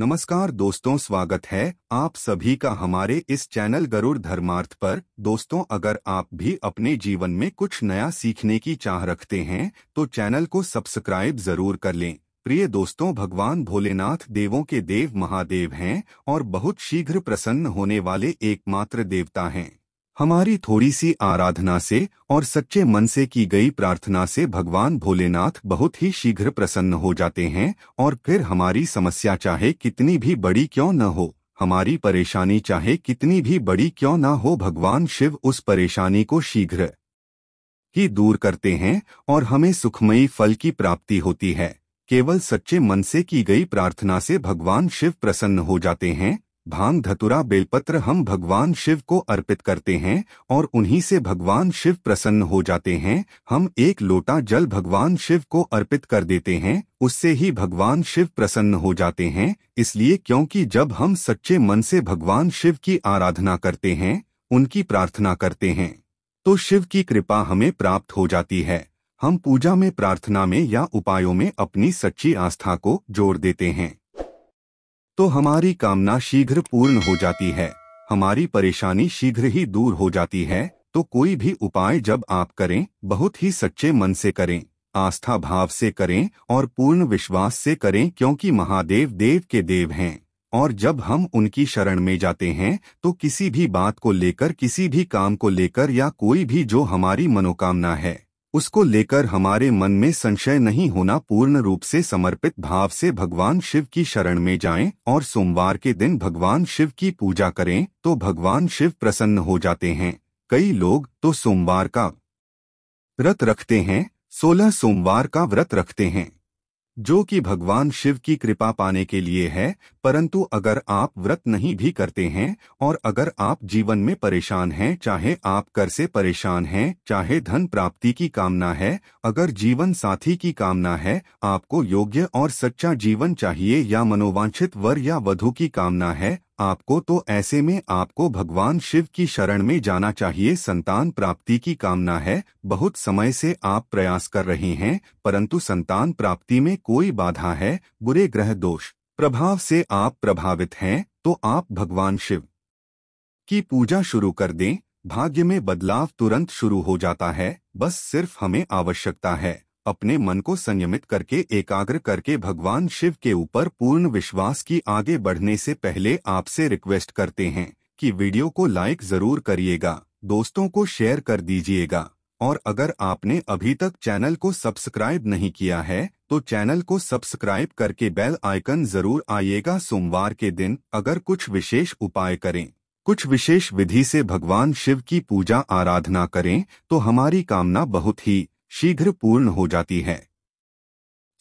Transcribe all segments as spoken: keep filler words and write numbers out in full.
नमस्कार दोस्तों, स्वागत है आप सभी का हमारे इस चैनल गरुड़ धर्मार्थ पर। दोस्तों, अगर आप भी अपने जीवन में कुछ नया सीखने की चाह रखते हैं तो चैनल को सब्सक्राइब जरूर कर लें। प्रिय दोस्तों, भगवान भोलेनाथ देवों के देव महादेव हैं और बहुत शीघ्र प्रसन्न होने वाले एकमात्र देवता हैं। हमारी थोड़ी सी आराधना से और सच्चे मन से की गई प्रार्थना से भगवान भोलेनाथ बहुत ही शीघ्र प्रसन्न हो जाते हैं और फिर हमारी समस्या चाहे कितनी भी बड़ी क्यों न हो, हमारी परेशानी चाहे कितनी भी बड़ी क्यों न हो, भगवान शिव उस परेशानी को शीघ्र ही दूर करते हैं और हमें सुखमयी फल की प्राप्ति होती है। केवल सच्चे मन से की गई प्रार्थना से भगवान शिव प्रसन्न हो जाते हैं। भांग धतुरा बेलपत्र हम भगवान शिव को अर्पित करते हैं और उन्हीं से भगवान शिव प्रसन्न हो जाते हैं। हम एक लोटा जल भगवान शिव को अर्पित कर देते हैं, उससे ही भगवान शिव प्रसन्न हो जाते हैं। इसलिए क्योंकि जब हम सच्चे मन से भगवान शिव की आराधना करते हैं, उनकी प्रार्थना करते हैं, तो शिव की कृपा हमें प्राप्त हो जाती है। हम पूजा में, प्रार्थना में या उपायों में अपनी सच्ची आस्था को जोड़ देते हैं तो हमारी कामना शीघ्र पूर्ण हो जाती है, हमारी परेशानी शीघ्र ही दूर हो जाती है। तो कोई भी उपाय जब आप करें, बहुत ही सच्चे मन से करें, आस्था भाव से करें और पूर्ण विश्वास से करें, क्योंकि महादेव देव के देव हैं और जब हम उनकी शरण में जाते हैं तो किसी भी बात को लेकर, किसी भी काम को लेकर या कोई भी जो हमारी मनोकामना है उसको लेकर हमारे मन में संशय नहीं होना, पूर्ण रूप से समर्पित भाव से भगवान शिव की शरण में जाएं और सोमवार के दिन भगवान शिव की पूजा करें तो भगवान शिव प्रसन्न हो जाते हैं। कई लोग तो सोमवार का व्रत रखते हैं, सोलह सोमवार का व्रत रखते हैं, जो कि भगवान शिव की कृपा पाने के लिए है। परंतु अगर आप व्रत नहीं भी करते हैं और अगर आप जीवन में परेशान हैं, चाहे आप कर से परेशान हैं, चाहे धन प्राप्ति की कामना है, अगर जीवन साथी की कामना है, आपको योग्य और सच्चा जीवन चाहिए या मनोवांछित वर या वधू की कामना है आपको, तो ऐसे में आपको भगवान शिव की शरण में जाना चाहिए। संतान प्राप्ति की कामना है, बहुत समय से आप प्रयास कर रहे हैं परंतु संतान प्राप्ति में कोई बाधा है, बुरे ग्रह दोष प्रभाव से आप प्रभावित हैं, तो आप भगवान शिव की पूजा शुरू कर दें। भाग्य में बदलाव तुरंत शुरू हो जाता है। बस सिर्फ हमें आवश्यकता है अपने मन को संयमित करके, एकाग्र करके भगवान शिव के ऊपर पूर्ण विश्वास की। आगे बढ़ने से पहले आपसे रिक्वेस्ट करते हैं कि वीडियो को लाइक जरूर करिएगा, दोस्तों को शेयर कर दीजिएगा और अगर आपने अभी तक चैनल को सब्सक्राइब नहीं किया है तो चैनल को सब्सक्राइब करके बेल आइकन जरूर आइएगा। सोमवार के दिन अगर कुछ विशेष उपाय करें, कुछ विशेष विधि से भगवान शिव की पूजा आराधना करें तो हमारी कामना बहुत ही शीघ्र पूर्ण हो जाती है।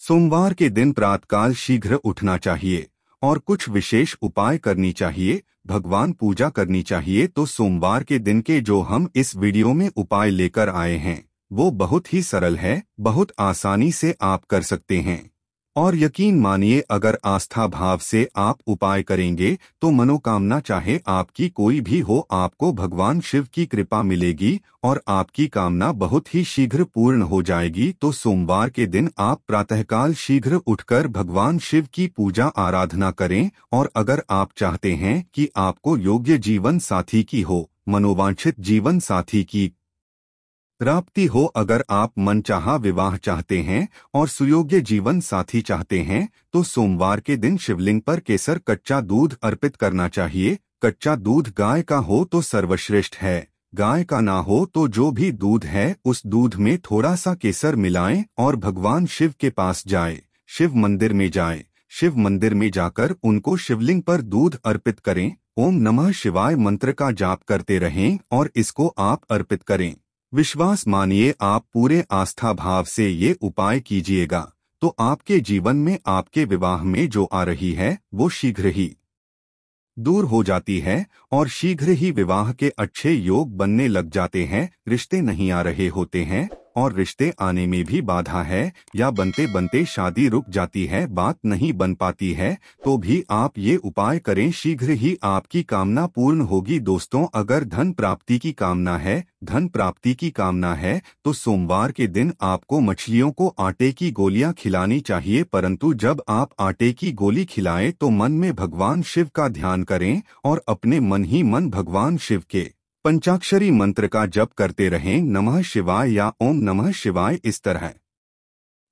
सोमवार के दिन प्रातःकाल शीघ्र उठना चाहिए और कुछ विशेष उपाय करनी चाहिए, भगवान पूजा करनी चाहिए। तो सोमवार के दिन के जो हम इस वीडियो में उपाय लेकर आए हैं वो बहुत ही सरल है, बहुत आसानी से आप कर सकते हैं और यकीन मानिए अगर आस्था भाव से आप उपाय करेंगे तो मनोकामना चाहे आपकी कोई भी हो, आपको भगवान शिव की कृपा मिलेगी और आपकी कामना बहुत ही शीघ्र पूर्ण हो जाएगी। तो सोमवार के दिन आप प्रातःकाल शीघ्र उठकर भगवान शिव की पूजा आराधना करें और अगर आप चाहते हैं कि आपको योग्य जीवन साथी की हो, मनोवांछित जीवन साथी की प्राप्ति हो, अगर आप मनचाहा विवाह चाहते हैं और सुयोग्य जीवन साथी चाहते हैं, तो सोमवार के दिन शिवलिंग पर केसर कच्चा दूध अर्पित करना चाहिए। कच्चा दूध गाय का हो तो सर्वश्रेष्ठ है, गाय का ना हो तो जो भी दूध है उस दूध में थोड़ा सा केसर मिलाएं और भगवान शिव के पास जाए, शिव मंदिर में जाए, शिव मंदिर में जाकर उनको शिवलिंग पर दूध अर्पित करें। ओम नमः शिवाय मंत्र का जाप करते रहें और इसको आप अर्पित करें। विश्वास मानिए आप पूरे आस्था भाव से ये उपाय कीजिएगा तो आपके जीवन में, आपके विवाह में जो आ रही है वो शीघ्र ही दूर हो जाती है और शीघ्र ही विवाह के अच्छे योग बनने लग जाते हैं। रिश्ते नहीं आ रहे होते हैं और रिश्ते आने में भी बाधा है या बनते बनते शादी रुक जाती है, बात नहीं बन पाती है, तो भी आप ये उपाय करें, शीघ्र ही आपकी कामना पूर्ण होगी। दोस्तों, अगर धन प्राप्ति की कामना है धन प्राप्ति की कामना है तो सोमवार के दिन आपको मछलियों को आटे की गोलियां खिलानी चाहिए, परंतु जब आप आटे की गोली खिलाएं तो मन में भगवान शिव का ध्यान करें और अपने मन ही मन भगवान शिव के पंचाक्षरी मंत्र का जप करते रहें। नमः शिवाय या ओम नमः शिवाय, इस तरह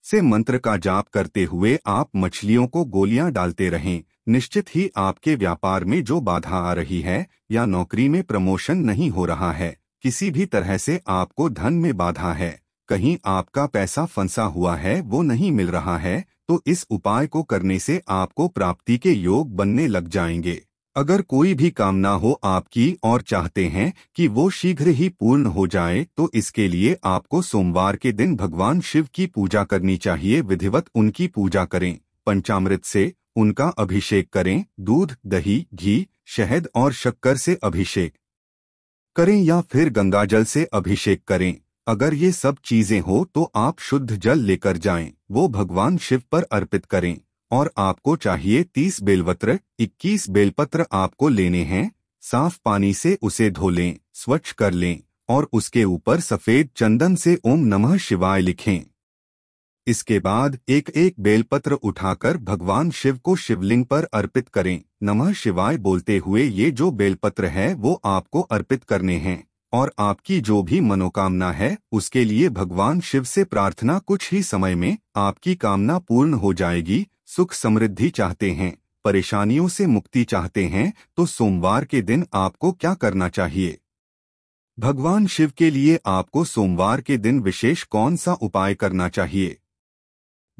से मंत्र का जाप करते हुए आप मछलियों को गोलियां डालते रहें। निश्चित ही आपके व्यापार में जो बाधा आ रही है या नौकरी में प्रमोशन नहीं हो रहा है, किसी भी तरह से आपको धन में बाधा है, कहीं आपका पैसा फंसा हुआ है वो नहीं मिल रहा है, तो इस उपाय को करने से आपको प्राप्ति के योग बनने लग जाएंगे। अगर कोई भी कामना हो आपकी और चाहते हैं कि वो शीघ्र ही पूर्ण हो जाए, तो इसके लिए आपको सोमवार के दिन भगवान शिव की पूजा करनी चाहिए। विधिवत उनकी पूजा करें, पंचामृत से उनका अभिषेक करें, दूध, दही, घी, शहद और शक्कर से अभिषेक करें या फिर गंगाजल से अभिषेक करें। अगर ये सब चीजें हो तो आप शुद्ध जल लेकर जाएं, वो भगवान शिव पर अर्पित करें। और आपको चाहिए तीस बेलपत्र, इक्कीस बेलपत्र आपको लेने हैं। साफ पानी से उसे धो लें, स्वच्छ कर लें और उसके ऊपर सफेद चंदन से ओम नमः शिवाय लिखें। इसके बाद एक एक बेलपत्र उठाकर भगवान शिव को शिवलिंग पर अर्पित करें। नमः शिवाय बोलते हुए ये जो बेलपत्र है वो आपको अर्पित करने हैं और आपकी जो भी मनोकामना है उसके लिए भगवान शिव से प्रार्थना। कुछ ही समय में आपकी कामना पूर्ण हो जाएगी। सुख समृद्धि चाहते हैं, परेशानियों से मुक्ति चाहते हैं, तो सोमवार के दिन आपको क्या करना चाहिए? भगवान शिव के लिए आपको सोमवार के दिन विशेष कौन सा उपाय करना चाहिए?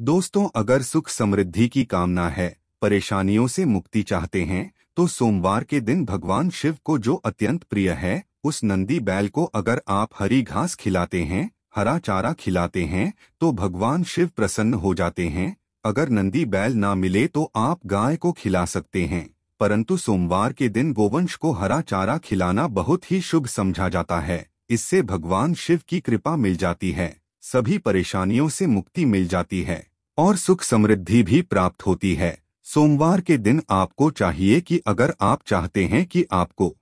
दोस्तों, अगर सुख समृद्धि की कामना है, परेशानियों से मुक्ति चाहते हैं, तो सोमवार के दिन भगवान शिव को जो अत्यंत प्रिय है उस नंदी बैल को अगर आप हरी घास खिलाते हैं, हरा चारा खिलाते हैं, तो भगवान शिव प्रसन्न हो जाते हैं। अगर नंदी बैल ना मिले तो आप गाय को खिला सकते हैं, परंतु सोमवार के दिन गोवंश को हरा चारा खिलाना बहुत ही शुभ समझा जाता है। इससे भगवान शिव की कृपा मिल जाती है, सभी परेशानियों से मुक्ति मिल जाती है और सुख समृद्धि भी प्राप्त होती है। सोमवार के दिन आपको चाहिए कि अगर आप चाहते हैं कि आपको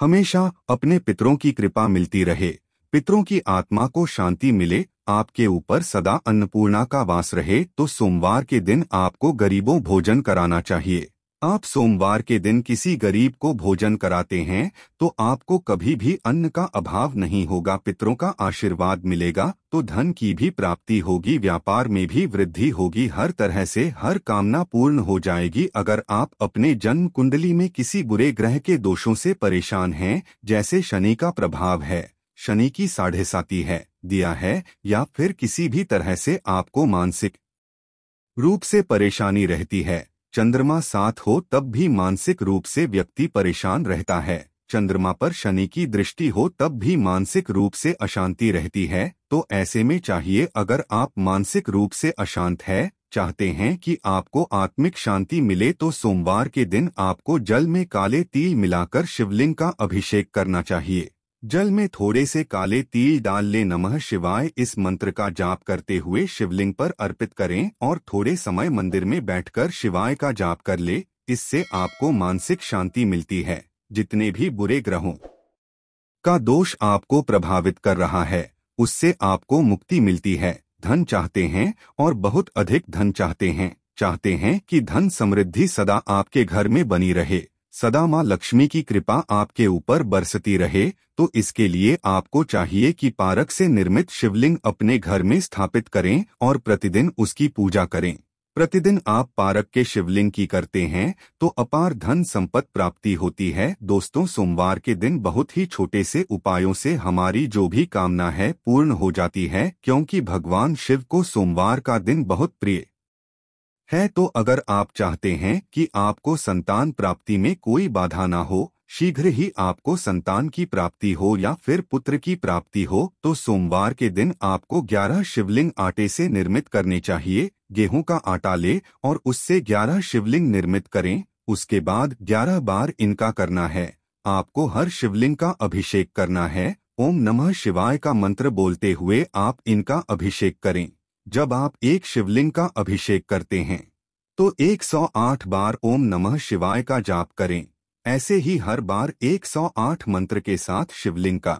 हमेशा अपने पितरों की कृपा मिलती रहे, पितरों की आत्मा को शांति मिले, आपके ऊपर सदा अन्नपूर्णा का वास रहे, तो सोमवार के दिन आपको गरीबों भोजन कराना चाहिए। आप सोमवार के दिन किसी गरीब को भोजन कराते हैं तो आपको कभी भी अन्न का अभाव नहीं होगा, पितरों का आशीर्वाद मिलेगा, तो धन की भी प्राप्ति होगी, व्यापार में भी वृद्धि होगी, हर तरह से हर कामना पूर्ण हो जाएगी। अगर आप अपने जन्म कुंडली में किसी बुरे ग्रह के दोषों से परेशान हैं, जैसे शनि का प्रभाव है, शनि की साढ़ेसाती है, दिया है, या फिर किसी भी तरह से आपको मानसिक रूप से परेशानी रहती है, चंद्रमा साथ हो तब भी मानसिक रूप से व्यक्ति परेशान रहता है, चंद्रमा पर शनि की दृष्टि हो तब भी मानसिक रूप से अशांति रहती है, तो ऐसे में चाहिए अगर आप मानसिक रूप से अशांत है, चाहते हैं कि आपको आत्मिक शांति मिले, तो सोमवार के दिन आपको जल में काले तिल मिलाकर शिवलिंग का अभिषेक करना चाहिए। जल में थोड़े से काले तिल डाल ले, नमः शिवाय इस मंत्र का जाप करते हुए शिवलिंग पर अर्पित करें और थोड़े समय मंदिर में बैठकर शिवाय का जाप कर ले। इससे आपको मानसिक शांति मिलती है। जितने भी बुरे ग्रहों का दोष आपको प्रभावित कर रहा है उससे आपको मुक्ति मिलती है। धन चाहते हैं और बहुत अधिक धन चाहते हैं, चाहते हैं कि धन समृद्धि सदा आपके घर में बनी रहे, सदा माँ लक्ष्मी की कृपा आपके ऊपर बरसती रहे, तो इसके लिए आपको चाहिए कि पारक से निर्मित शिवलिंग अपने घर में स्थापित करें और प्रतिदिन उसकी पूजा करें। प्रतिदिन आप पारक के शिवलिंग की करते हैं तो अपार धन संपत्ति प्राप्ति होती है। दोस्तों, सोमवार के दिन बहुत ही छोटे से उपायों से हमारी जो भी कामना है पूर्ण हो जाती है, क्योंकि भगवान शिव को सोमवार का दिन बहुत प्रिय है। तो अगर आप चाहते हैं कि आपको संतान प्राप्ति में कोई बाधा ना हो, शीघ्र ही आपको संतान की प्राप्ति हो या फिर पुत्र की प्राप्ति हो, तो सोमवार के दिन आपको ग्यारह शिवलिंग आटे से निर्मित करने चाहिए। गेहूं का आटा ले और उससे ग्यारह शिवलिंग निर्मित करें। उसके बाद ग्यारह बार इनका करना है, आपको हर शिवलिंग का अभिषेक करना है ओम नमः शिवाय का मंत्र बोलते हुए आप इनका अभिषेक करें। जब आप एक शिवलिंग का अभिषेक करते हैं तो एक सौ आठ बार ओम नमः शिवाय का जाप करें। ऐसे ही हर बार एक सौ आठ मंत्र के साथ शिवलिंग का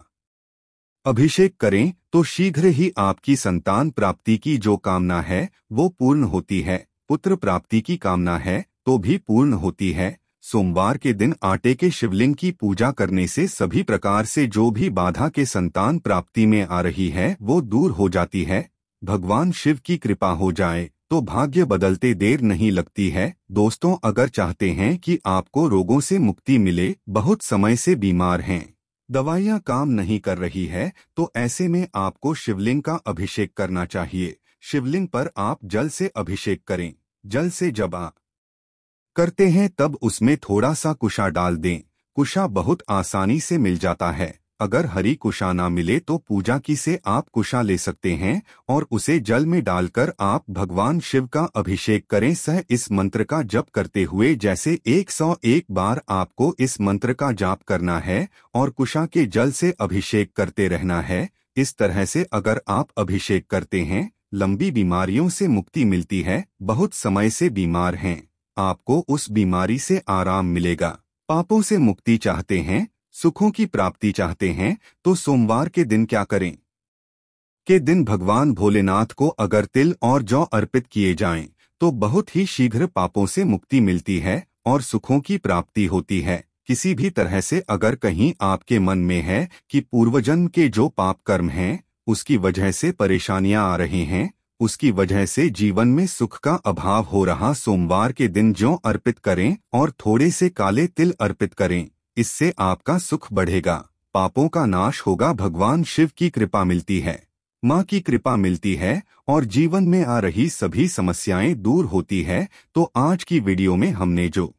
अभिषेक करें तो शीघ्र ही आपकी संतान प्राप्ति की जो कामना है वो पूर्ण होती है। पुत्र प्राप्ति की कामना है तो भी पूर्ण होती है। सोमवार के दिन आटे के शिवलिंग की पूजा करने से सभी प्रकार से जो भी बाधा के संतान प्राप्ति में आ रही है वो दूर हो जाती है। भगवान शिव की कृपा हो जाए तो भाग्य बदलते देर नहीं लगती है। दोस्तों, अगर चाहते हैं कि आपको रोगों से मुक्ति मिले, बहुत समय से बीमार हैं, दवाइयाँ काम नहीं कर रही है, तो ऐसे में आपको शिवलिंग का अभिषेक करना चाहिए। शिवलिंग पर आप जल से अभिषेक करें। जल से जब आप करते हैं तब उसमें थोड़ा सा कुशा डाल दें। कुशा बहुत आसानी से मिल जाता है। अगर हरी कुशा ना मिले तो पूजा की से आप कुशा ले सकते हैं और उसे जल में डालकर आप भगवान शिव का अभिषेक करें। सह इस मंत्र का जप करते हुए जैसे एक सौ एक बार आपको इस मंत्र का जाप करना है और कुशा के जल से अभिषेक करते रहना है। इस तरह से अगर आप अभिषेक करते हैं, लंबी बीमारियों से मुक्ति मिलती है। बहुत समय से बीमार हैं, आपको उस बीमारी से आराम मिलेगा। पापों से मुक्ति चाहते हैं, सुखों की प्राप्ति चाहते हैं, तो सोमवार के दिन क्या करें के दिन भगवान भोलेनाथ को अगर तिल और जौ अर्पित किए जाएं तो बहुत ही शीघ्र पापों से मुक्ति मिलती है और सुखों की प्राप्ति होती है। किसी भी तरह से अगर कहीं आपके मन में है कि पूर्वजन्म के जो पाप कर्म हैं उसकी वजह से परेशानियां आ रही हैं, उसकी वजह से जीवन में सुख का अभाव हो रहा, सोमवार के दिन जौ अर्पित करें और थोड़े से काले तिल अर्पित करें। इससे आपका सुख बढ़ेगा, पापों का नाश होगा, भगवान शिव की कृपा मिलती है, माँ की कृपा मिलती है और जीवन में आ रही सभी समस्याएं दूर होती है। तो आज की वीडियो में हमने जो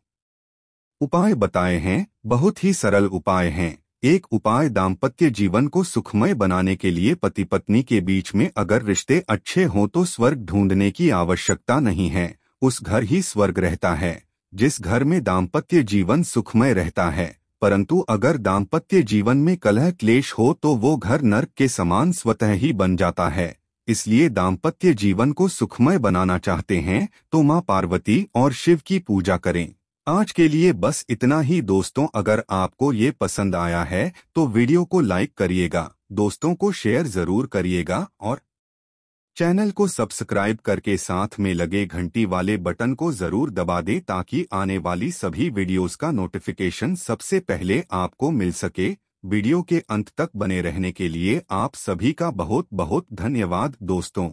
उपाय बताए हैं बहुत ही सरल उपाय हैं। एक उपाय दाम्पत्य जीवन को सुखमय बनाने के लिए पति पत्नी के बीच में अगर रिश्ते अच्छे हों तो स्वर्ग ढूंढने की आवश्यकता नहीं है, उस घर ही स्वर्ग रहता है जिस घर में दाम्पत्य जीवन सुखमय रहता है। परंतु अगर दाम्पत्य जीवन में कलह क्लेश हो तो वो घर नर्क के समान स्वतः ही बन जाता है। इसलिए दाम्पत्य जीवन को सुखमय बनाना चाहते हैं तो माँ पार्वती और शिव की पूजा करें। आज के लिए बस इतना ही दोस्तों। अगर आपको ये पसंद आया है तो वीडियो को लाइक करिएगा, दोस्तों को शेयर जरूर करिएगा और चैनल को सब्सक्राइब करके साथ में लगे घंटी वाले बटन को जरूर दबा दें ताकि आने वाली सभी वीडियोस का नोटिफिकेशन सबसे पहले आपको मिल सके। वीडियो के अंत तक बने रहने के लिए आप सभी का बहुत बहुत धन्यवाद दोस्तों।